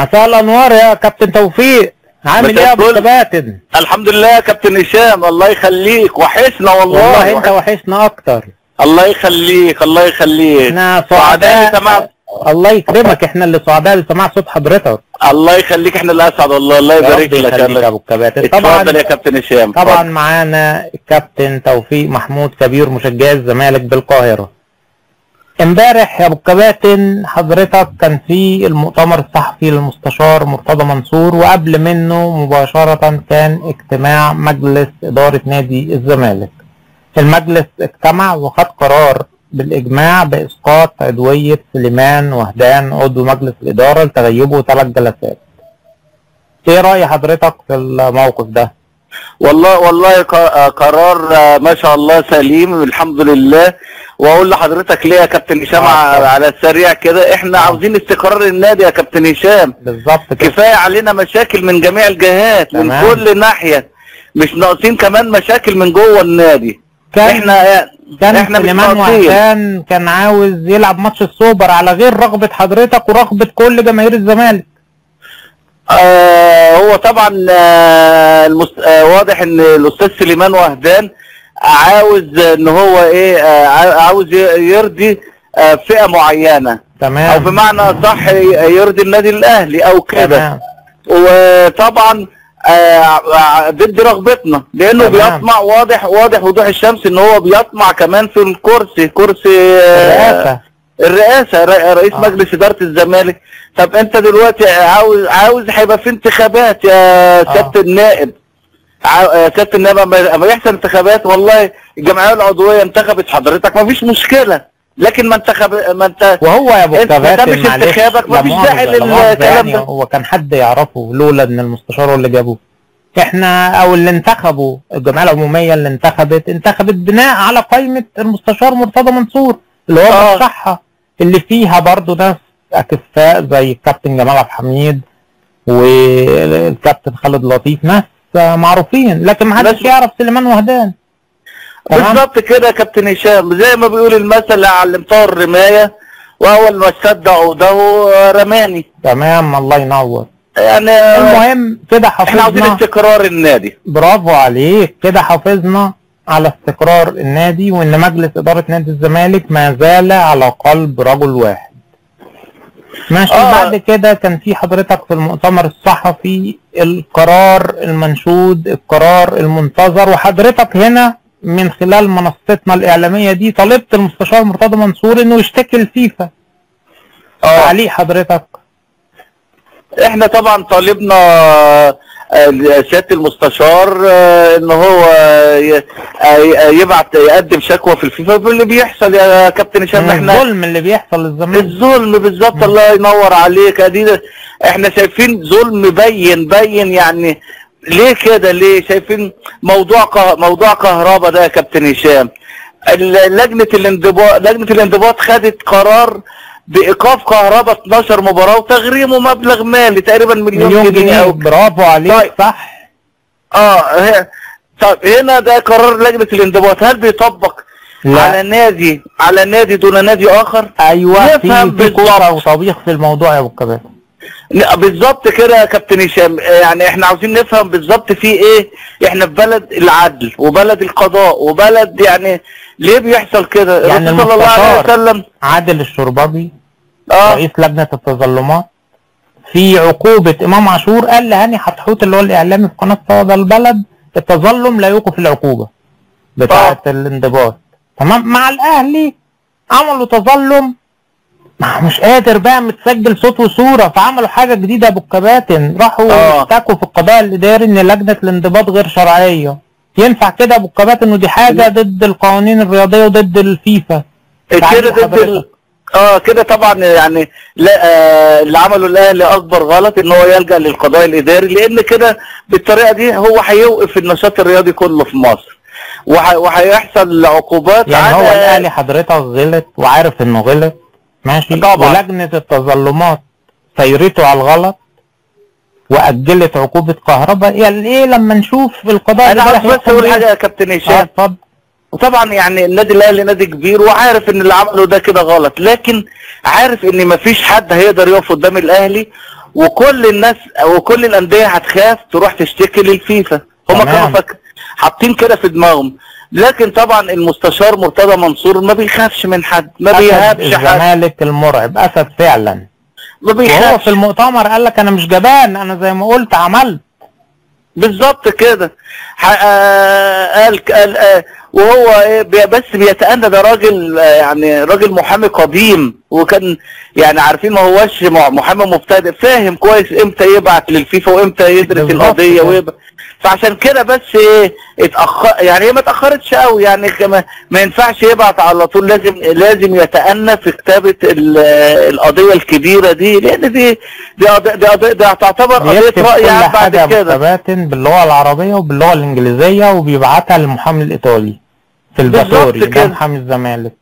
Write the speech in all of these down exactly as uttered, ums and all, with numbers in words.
مساء الانوار يا كابتن توفيق، عامل ايه يا ابو كباتن؟ الحمد لله يا كابتن هشام، الله يخليك، وحشنا والله. والله انت وحشنا اكتر. الله يخليك الله يخليك. احنا سعداء بسماع. الله يكرمك، احنا اللي سعداء بسماع صوت حضرتك. الله يخليك، احنا اللي اسعد والله. الله يبارك لك يا ابو كباتن. اتفضل يا كابتن هشام. طبعا معانا الكابتن توفيق محمود كبير مشجع الزمالك بالقاهره. امبارح يا ابو الكباتن حضرتك كان في المؤتمر الصحفي للمستشار مرتضى منصور، وقبل منه مباشرة كان اجتماع مجلس إدارة نادي الزمالك. المجلس اجتمع وخد قرار بالإجماع بإسقاط عضوية سليمان وهدان عضو مجلس الإدارة لتغيبه ثلاث جلسات. ايه رأي حضرتك في الموقف ده؟ والله والله قرار ما شاء الله سليم، الحمد لله. واقول لحضرتك ليه يا كابتن هشام على السريع كده، احنا عاوزين استقرار النادي يا كابتن هشام. بالظبط، كفايه علينا مشاكل من جميع الجهات، من كل ناحيه، مش ناقصين كمان مشاكل من جوه النادي. كان احنا كان احنا سليمان وهدان كان عاوز يلعب ماتش السوبر على غير رغبه حضرتك ورغبه كل جماهير الزمالك. آه هو طبعا آه المس... آه واضح ان الاستاذ سليمان وهدان عاوز ان هو ايه، عاوز يرضي فئه معينه، تمام، او بمعنى صح يرضي النادي الاهلي او كده، وطبعا ضد رغبتنا، لانه بيطمع، واضح واضح وضوح الشمس ان هو بيطمع كمان في الكرسي، كرسي الرئاسه الرئاسه رئيس آه. مجلس اداره الزمالك. طب انت دلوقتي عاوز عاوز هيبقى في انتخابات يا سياده آه. النائب، سياده النائب لما يحصل انتخابات، والله الجمعيه العضويه انتخبت حضرتك مفيش مشكله، لكن ما انتخب ما انت وهو يا ابو كباتن معلش مفيش داعي للكلام ده. هو كان حد يعرفه لولا ان المستشار اللي جابوه احنا او اللي انتخبوا الجمعيه العموميه اللي انتخبت انتخبت بناء على قائمه المستشار مرتضى منصور اللي هو آه. الصحه اللي فيها برضه ناس اكفاء زي الكابتن جمال عبد الحميد والكابتن خالد لطيف، ناس معروفين، لكن محدش يعرف سليمان وهدان. بالظبط كده يا كابتن هشام، زي ما بيقول المثل اللي علمته الرمايه، واول ما صدقوا ده رماني. تمام، الله ينور. يعني المهم كده حافظنا، احنا عاوزين استقرار النادي. برافو عليك، كده حافظنا على استقرار النادي، وان مجلس اداره نادي الزمالك ما زال على قلب رجل واحد. ماشي. آه. بعد كده كان في حضرتك في المؤتمر الصحفي القرار المنشود، القرار المنتظر، وحضرتك هنا من خلال منصتنا الاعلاميه دي طالبت المستشار مرتضى منصور انه يشتكي الفيفا. اه تعليق حضرتك؟ احنا طبعا طالبنا سياده المستشار ان هو يبعت يقدم شكوى في الفيفا باللي بيحصل يا كابتن هشام. احنا الظلم اللي بيحصل للزمالك، الظلم بالظبط، الله ينور عليك. ادينا احنا شايفين ظلم بين بين، يعني ليه كده؟ ليه شايفين موضوع كه... موضوع كهربا ده يا كابتن هشام؟ لجنه الانضباط لجنه الانضباط خدت قرار بايقاف كهربا اتناشر مباراه وتغريمه مبلغ مالي تقريبا مليون, مليون جنيه, جنيه. او برافو عليك. طيب. صح. اه هي... طب هنا ده قرار لجنه الانضباط، هل بيطبق لا. على نادي على نادي دون نادي اخر؟ ايوه، في كوره وطبيخ في الموضوع يا ابو الكباتن. بالظبط كده يا كابتن هشام، يعني احنا عاوزين نفهم بالظبط في ايه. احنا في بلد العدل وبلد القضاء وبلد، يعني ليه بيحصل كده؟ يعني الرسول صلى الله عليه وسلم عادل الشرباجي آه. رئيس لجنه التظلمات في عقوبه امام عاشور قال لهاني حتحوت اللي هو الاعلامي في قناه صدى البلد: التظلم لا يوقف العقوبه بتاعه آه. الانضباط. تمام. مع الاهلي عملوا تظلم، ما مش قادر بقى متسجل صوت وصوره، فعملوا حاجه جديده يا ابو الكباتن، راحوا اشتكوا في القضاء الاداري ان لجنه الانضباط غير شرعيه. ينفع كده يا ابو الكباتن؟ ودي حاجه ضد القوانين الرياضيه وضد الفيفا كده، ضد اه كده طبعا. يعني لا آه اللي عمله الاهلي اكبر غلط ان هو يلجا للقضاء الاداري، لان كده بالطريقه دي هو هيوقف النشاط الرياضي كله في مصر، وهيحصل عقوبات. يعني هو الاهلي حضرتك غلط وعارف انه غلط، ماشي، طبعا. ولجنه التظلمات سيرته على الغلط واجلت عقوبه كهربا. يعني ايه لما نشوف القضاء؟ انا عاوز بس اقول حاجه يا كابتن هشام. اتفضل. وطبعا يعني النادي الاهلي نادي كبير وعارف ان اللي عمله ده كده غلط، لكن عارف ان مفيش حد هيقدر يقف قدام الاهلي وكل الناس وكل الانديه هتخاف تروح تشتكي للفيفا. هم كانوا حاطين كده في دماغهم، لكن طبعا المستشار مرتضى منصور ما بيخافش من حد، ما بيهابش حد. الزمالك المرعب اسد فعلا، ما بيخافش. وهو في المؤتمر قال لك انا مش جبان، انا زي ما قلت عملت بالظبط كده. قال قال وهو ايه بس بيتأنى. ده راجل يعني راجل محامي قديم، وكان يعني عارفين ما هوش محامي مبتدئ، فاهم كويس امتى يبعت للفيفا وامتى يدرس القضيه ويبقى. فعشان كده بس ايه اتاخر، يعني هي ما اتاخرتش قوي، يعني ما ينفعش يبعت على طول، لازم لازم يتأنى في كتابه القضيه الكبيره دي، لان دي دي دي, دي هتعتبر قضيه راي عام بعد كده. بيكتب باللغه العربيه وباللغه الانجليزيه وبيبعتها للمحامي الايطالي سلفاتوري ده محامي الزمالك.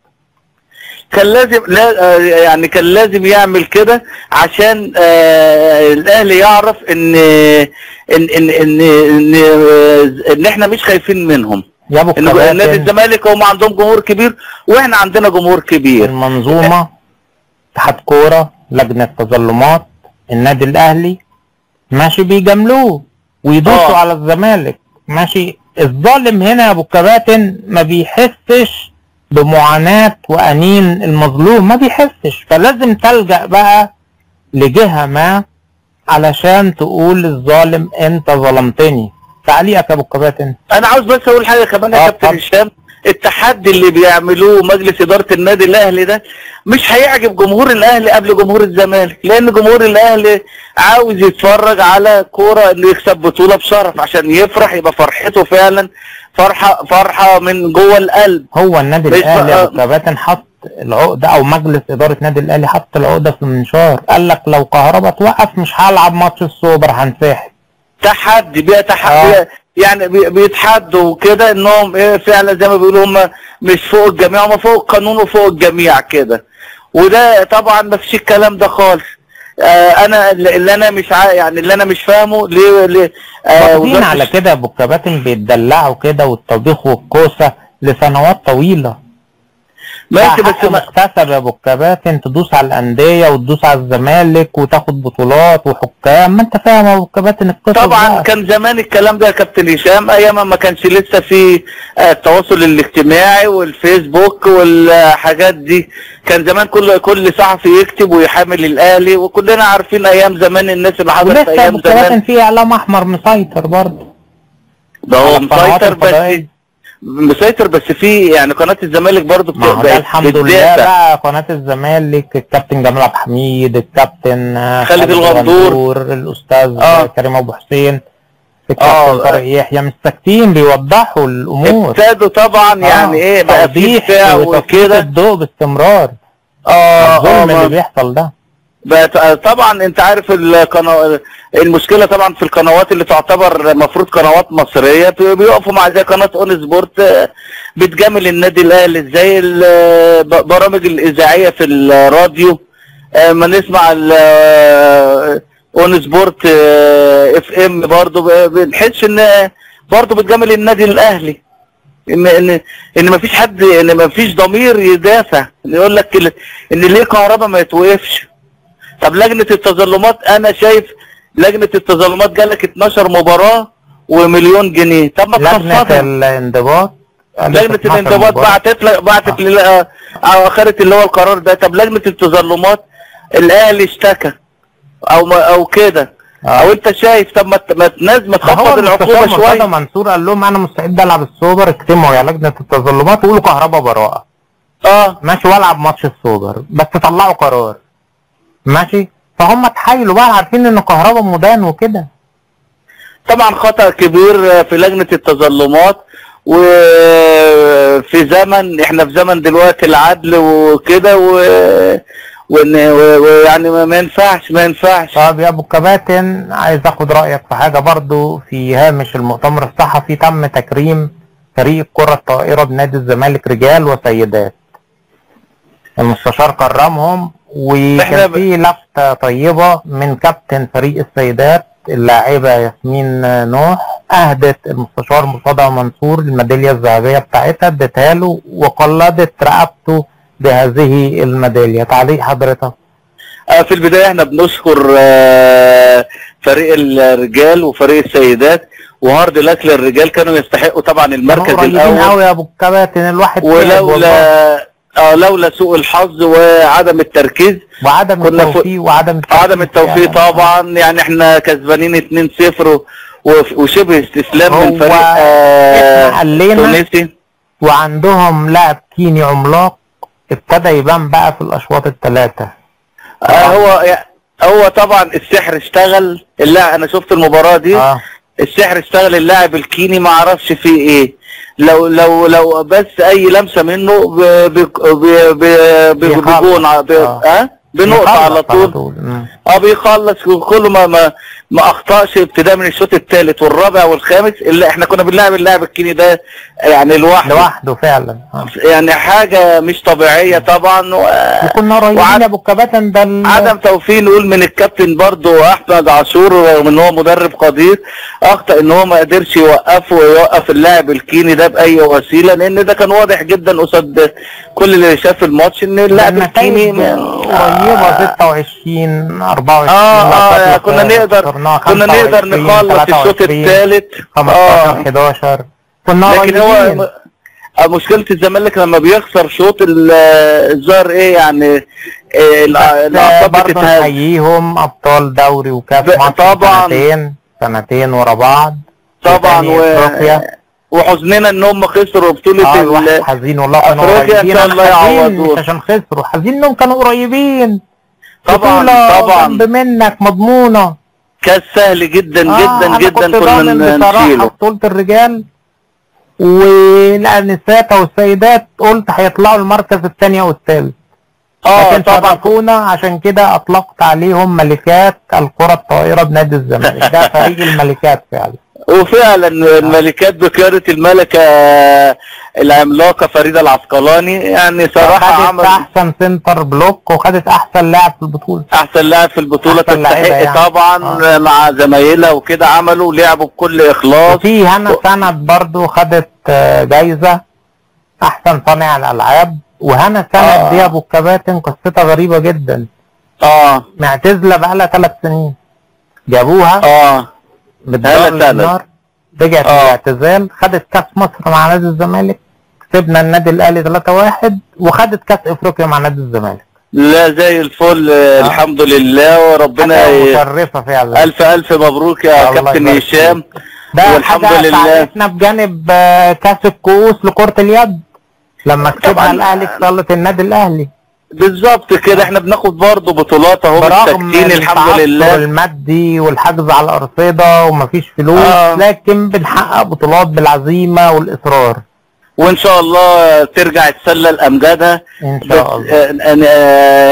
كان لازم لا يعني كان لازم يعمل كده عشان آه الاهلي يعرف ان ان ان ان, إن, إن احنا مش خايفين منهم. يا ابو الكباتن نادي الزمالك هم عندهم جمهور كبير واحنا عندنا جمهور كبير. المنظومه اتحاد كوره، لجنه تظلمات النادي الاهلي ماشي بيجاملوه ويدوسوا آه. على الزمالك ماشي. الظالم هنا يا ابو الكباتن ما بيحسش بمعاناة وأنين المظلوم، ما بيحسش، فلازم تلجأ بقى لجهة ما علشان تقول للظالم أنت ظلمتني. تعليقك يا أبو الكباتن. أنا عاوز بس أقول حاجة كمان يا كابتن هشام، التحدي اللي بيعملوه مجلس إدارة النادي الأهلي ده مش هيعجب جمهور الأهلي قبل جمهور الزمالك، لأن جمهور الأهلي عاوز يتفرج على كورة، إنه يكسب بطولة بشرف عشان يفرح، يبقى فرحته فعلا فرحه فرحه من جوه القلب. هو النادي الاهلي يا ابو كباتن حط العقده، او مجلس اداره نادي الاهلي حط العقده في المنشار، قال لك لو كهربا توقف مش هلعب ماتش السوبر هنساحب. تحدي بقى، تحدي آه. يعني بيتحدوا كده انهم ايه فعلا زي ما بيقولوا هم مش فوق الجميع، هم فوق القانون وفوق الجميع كده. وده طبعا ما فيش الكلام ده خالص. آه انا اللي انا مش ع... يعني اللي انا مش فاهمه ليه ليه واخدين آه على كده يا ابو الكباتن، بيتدلعوا كده والطبيخ والكوسه لسنوات طويله. ماشي بس مكتسب يا ابو الكباتن، تدوس على الانديه وتدوس على الزمالك وتاخد بطولات وحكام، ما انت فاهم يا ابو الكباتن القصه طبعا بقى. كان زمان الكلام ده يا كابتن هشام ايام ما كانش لسه في التواصل الاجتماعي والفيسبوك والحاجات دي. كان زمان كل كل صحفي يكتب ويحامل الاهلي، وكلنا عارفين ايام زمان الناس اللي حضرت ايام زمان. ولسه يا ابو الكباتن في اعلام احمر مسيطر برضه. ده هو مسيطر بس مسيطر بس في يعني قناه الزمالك برضه بتبقى الحمد لله بقى. قناه الزمالك الكابتن جمال عبد الحميد، الكابتن خالد الغندور، الاستاذ آه. كريم ابو حسين، الكابتن فارس يحيى، مش ساكتين بيوضحوا الامور. ابتدوا طبعا آه. يعني ايه بقى توضيح وتسليط الضوء باستمرار اه الظلم آه. اللي بيحصل ده طبعا. انت عارف القناه المشكله طبعا في القنوات اللي تعتبر المفروض قنوات مصريه، بيقفوا مع زي قناه اون سبورت بتجامل النادي الاهلي ازاي، البرامج الاذاعيه في الراديو ما نسمع اون سبورت اف ام برضه بنحسش ان برضه بتجامل النادي الاهلي، ان ان ان مفيش حد، ان مفيش ضمير يدافع يقول لك ان ليه كهربا ما يتوقفش. طب لجنه التظلمات، انا شايف لجنه التظلمات جالك اتناشر مباراه ومليون جنيه، طب ما تخفضها. لجنه الانضباط لجنه الانضباط بعتت لك بعتت آه. اخرت اللي هو القرار ده. طب لجنه التظلمات الاهلي اشتكى او او كده آه. او انت شايف، طب ما ما تخفض العقوبه شويه. مرتضى منصور قال لهم انا مستعد العب السوبر، اجتمعوا يا لجنه التظلمات وقولوا كهربا براءه اه ماشي والعب ماتش السوبر، بس طلعوا قرار ماشي. فهم اتحايلوا بقى، عارفين ان كهربا مدان وكده. طبعا خطأ كبير في لجنة التظلمات، وفي زمن احنا في زمن دلوقتي العدل وكده، ويعني ما ينفعش ما ينفعش. طب يا ابو الكباتن عايز اخد رأيك في حاجة برضو. في هامش المؤتمر الصحفي تم تكريم فريق الكرة الطائرة بنادي الزمالك رجال وسيدات، المستشار كرمهم، وكان في لفتة طيبة من كابتن فريق السيدات اللاعبة ياسمين نوح، أهدت المستشار مرتضى منصور الميدالية الذهبية بتاعتها، اديتها له وقلدت رقبته بهذه الميدالية. تعليق حضرتك؟ في البدايه احنا بنشكر فريق الرجال وفريق السيدات، وهارد لك للرجال كانوا يستحقوا طبعا المركز الاول قوي يا ابو الكباتن الواحد، ولولا اه لولا سوء الحظ وعدم التركيز وعدم التوفيق وعدم التوفيق عدم التوفيق طبعا، يعني احنا كسبانين اتنين صفر وشبه استسلام من فريق آه تونسي، وعندهم لاعب كيني عملاق ابتدى يبان بقى في الاشواط الثلاثه. آه هو هو طبعا السحر اشتغل، اللاعب انا شفت المباراه دي آه. السحر اشتغل، اللاعب الكيني ما اعرفش فيه ايه، لو لو لو بس اي لمسه منه بجون اه بنقطه على طول اه بيخلص، كله ما ما ما اخطاش ابتداء من الشوط الثالث والرابع والخامس، اللي احنا كنا بنلعب اللاعب الكيني ده يعني لوحده لوحده فعلا آه. يعني حاجه مش طبيعيه طبعا، وكنا قريبين يا ابو الكباتن ده ال... عدم توفيق نقول من الكابتن برضه احمد عاشور، رغم ان هو مدرب قدير اخطا ان هو ما قدرش يوقفه ويوقف اللاعب الكيني ده باي وسيله، لان ده كان واضح جدا قصاد كل اللي شاف الماتش ان اللاعب الكيني قريبه ستة وعشرين أربعة وعشرين اه اه كنا نقدر كنا نقدر نخلص الشوط الثالث خمستاشر حداشر كنا لكن هو مشكله الزمالك لما بيخسر شوط الظاهر ايه يعني الاعصاب بتتهز. نحييهم ابطال دوري وكاس طبعا سنتين سنتين ورا بعض طبعا، و... وحزننا ان هم خسروا بطوله اه الواحد حزين والله، كانوا قريبين ان شاء الله يعوضوهم مش عشان خسروا، حزين انهم كانوا قريبين طبعا طبعا جنب منك مضمونه، كاس سهل جدا جدا آه جدا كنا نشيله بصراحه بطوله الرجال والنساء والسيدات، قلت هيطلعوا المركز الثاني والثالث اه طبعا، عشان كده اطلقت عليهم ملكات الكره الطائره بنادي الزمالك، ده فريق الملكات فعلا وفعلا آه. الملكات بقياده الملكه العملاقه فريده العسقلاني، يعني صراحه عملت احسن سنتر بلوك وخدت احسن لاعب في البطوله، احسن لاعب في البطوله تستحق طبعا آه. مع زمايلها وكده عملوا لعبوا بكل اخلاص، وفي هنا و... سند برضو خدت جايزه احسن صانع الالعاب، وهنا سند آه. دي ابو الكباتن قصتها غريبه جدا اه معتزله بقالها ثلاث سنين جابوها اه بتدور النار، رجعت الاعتزال خدت كاس مصر مع نادي الزمالك، كسبنا النادي الاهلي ثلاثة واحد وخدت كاس افريقيا مع نادي الزمالك. لا زي الفل آه. الحمد لله وربنا مشرفه فعلا، الف الف مبروك يا كابتن هشام، والحمد لله احنا بجانب كاس الكؤوس لكره اليد لما كسبنا الاهلي اختلط النادي الاهلي بالظبط كده، احنا بناخد برضه بطولات اهو متكتين الحمد لله، برغم المادي والحجز على الارصده ومفيش فلوس آه. لكن بنحقق بطولات بالعزيمه والاصرار، وان شاء الله ترجع السله لامجادها ان شاء الله.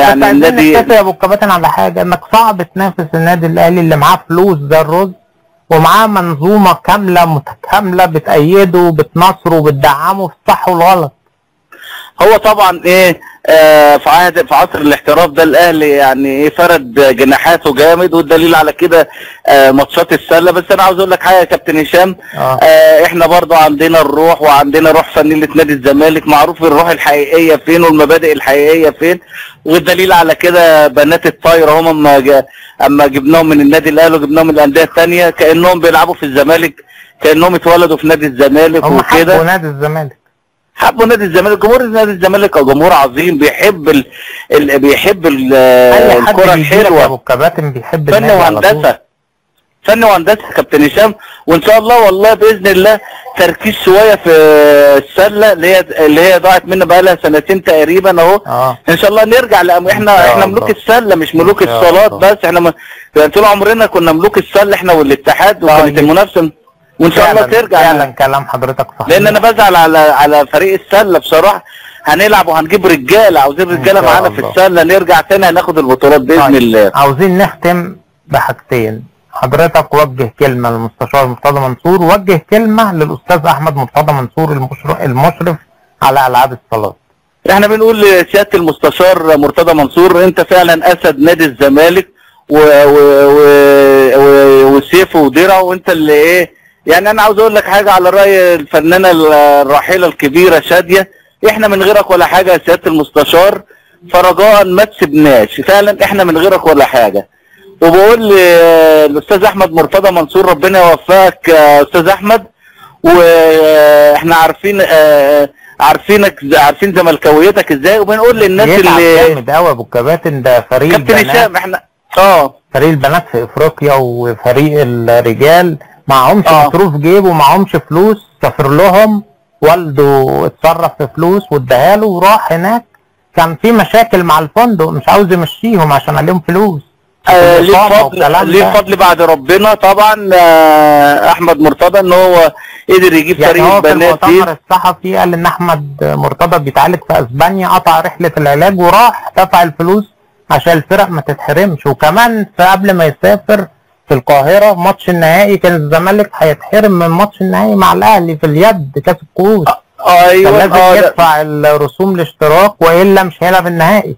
يعني النادي يا ابو الكباتن على حاجه، انك صعب تنافس النادي الاهلي اللي معاه فلوس زي الرز ومعاه منظومه كامله متكامله بتأيده وبتنصره وبتدعمه في الصح والغلط. هو طبعا ايه آه في عهد في عصر الاحتراف ده الاهلي يعني ايه فرد جناحاته جامد، والدليل على كده آه ماتشات السله، بس انا عاوز اقول لك حاجه يا كابتن هشام آه. آه احنا برضو عندنا الروح وعندنا روح فنيه نادي الزمالك، معروف الروح الحقيقيه فين والمبادئ الحقيقيه فين، والدليل على كده بنات الطايره هم اما اما جبناهم من النادي الاهلي وجبناهم من الانديه الثانيه كانهم بيلعبوا في الزمالك، كانهم اتولدوا في نادي الزمالك وكده، هم نادي الزمالك حبوا نادي الزمالك، جمهور نادي الزمالك جمهور عظيم بيحب ال... ال... بيحب ال... الكره الحلوه يا ابو الكباتن، بيحب فن وهندسه فن وهندسه كابتن هشام، وان شاء الله والله باذن الله تركيز شويه في السله اللي هي اللي هي ضاعت منا بقى لها سنتين تقريبا اهو آه. ان شاء الله نرجع لأم... احنا احنا ملوك السله مش ملوك الصالات بس، احنا م... يعني طول عمرنا كنا ملوك السله احنا والاتحاد وكانت المنافسه، وان شاء الله ترجع فعلا. كلام حضرتك صحيح، لان انا بزعل على على فريق السله بصراحه، هنلعب وهنجيب رجاله، عاوزين رجاله معانا في السله، نرجع تاني هناخد البطولات باذن الله. عاوزين نختم بحاجتين، حضرتك وجه كلمه للمستشار مرتضى منصور، وجه كلمه للاستاذ احمد مرتضى منصور المشرف المشرف على العاب الصالات. احنا بنقول لسياده المستشار مرتضى منصور، انت فعلا اسد نادي الزمالك وسيفه ودرعه، وانت اللي ايه يعني انا عاوز اقول لك حاجه على راي الفنانه الراحله الكبيره شاديه، احنا من غيرك ولا حاجه يا سياده المستشار، فرجاء ما تسيبناش، فعلا احنا من غيرك ولا حاجه. وبقول للاستاذ احمد مرتضى منصور ربنا يوفقك يا استاذ احمد، واحنا عارفين عارفينك عارفين زملكاويتك ازاي، وبنقول للناس اللي جامد قوي ابو الكباتن ده فريق كابتن هشام احنا اه فريق البنات في افريقيا وفريق الرجال معهمش مصروف جيب ومعهمش فلوس، سافر لهم والده اتصرف في فلوس واداها له وراح هناك، كان في مشاكل مع الفندق مش عاوز يمشيهم عشان عليهم فلوس. آه ليه فضل ليه فضل بعد ربنا طبعا آه احمد مرتضى ان هو قدر يجيب يعني فريق البنات دي. المؤتمر الصحفي قال ان احمد مرتضى بيتعالج في اسبانيا، قطع رحله العلاج وراح دفع الفلوس عشان الفرق ما تتحرمش، وكمان قبل ما يسافر في القاهره ماتش النهائي كان الزمالك هيتحرم من ماتش النهائي مع الاهلي في اليد كاس القوس. آه ايوه لازم آه يدفع الرسوم الاشتراك والا مش هيلعب النهائي.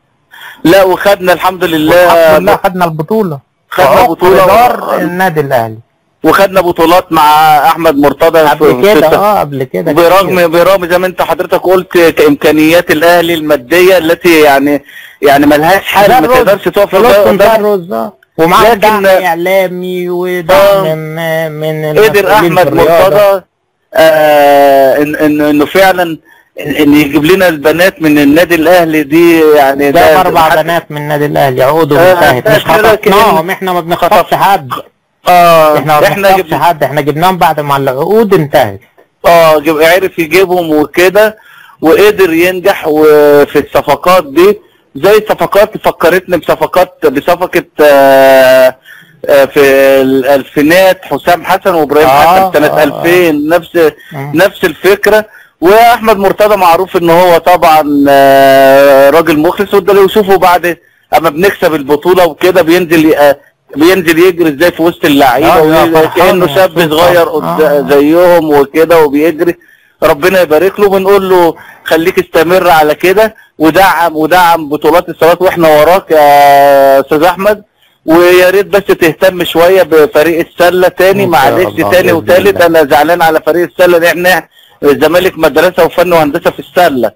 لا وخدنا الحمد لله الحمد لله خدنا البطوله، خدنا بطوله دار النادي الاهلي وخدنا بطولات مع احمد مرتضى قبل كده اه قبل كده برغم برغم زي ما انت حضرتك قلت كامكانيات الاهلي الماديه التي يعني يعني ملهاش حل ما تقدرش توفر ده، ومعاه دعم اعلامي ودعم من من قدر احمد مرتضى آه ان انه فعلا ان يجيب لنا البنات من النادي الاهلي دي، يعني ده اربع بنات من النادي الاهلي عقودهم انتهت مش خطفناهم احنا ما بنخطفش حد اه احنا ما بنخطفش حد احنا جبناهم بعد ما العقود انتهت اه عرف يجيبهم وكده وقدر ينجح في الصفقات دي زي الصفقات فكرتني بصفقات بصفقه آه في الالفينات حسام حسن وابراهيم آه حسن سنه آه ألفين نفس آه نفس الفكره. واحمد مرتضى معروف ان هو طبعا راجل مخلص وده اللي يشوفه بعد اما بنكسب البطوله وكده بينزل بينزل يجري ازاي في وسط اللعيبه كانه شاب صغير زيهم وكده وبيجري، ربنا يبارك له بنقول له خليك استمر على كده ودعم ودعم بطولات السنوات واحنا وراك يا استاذ احمد، ويا ريت بس تهتم شويه بفريق السله تاني معلش تاني وتالت انا زعلان على فريق السله لان احنا الزمالك مدرسه وفن وهندسه في السله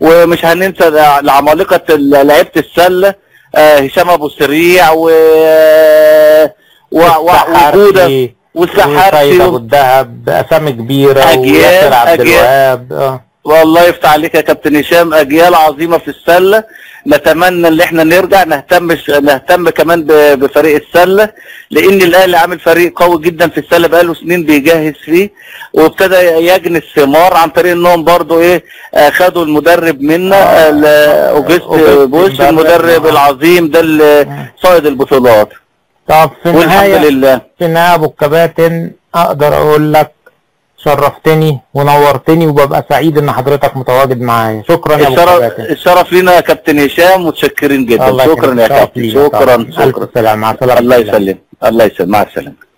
ومش هننسى العمالقه لعيبه السله هشام ابو سريع و وجوده والسحاري ابو الدهب اسامي كبيره وياسر عبد الوهاب اه والله يفتح عليك يا كابتن هشام اجيال عظيمه في السله، نتمنى ان احنا نرجع نهتم نهتم كمان بفريق السله لان الاهلي عامل فريق قوي جدا في السله بقاله سنين بيجهز فيه وابتدى يجني الثمار عن طريق انهم برضو ايه خدوا المدرب منا اوجست بوش المدرب العظيم ده اللي صاعد البطولات. طب في النهايه في النهايه ابو الكباتن اقدر اقول لك شرفتني ونورتني وببقى سعيد ان حضرتك متواجد معايا، شكرا يا كابتن. الشرف لينا يا كابتن هشام متشكرين جدا، شكرا يا كابتن شكرا شكرا. السلام عليكم. الله يسلمك الله يسلمك مع السلامه.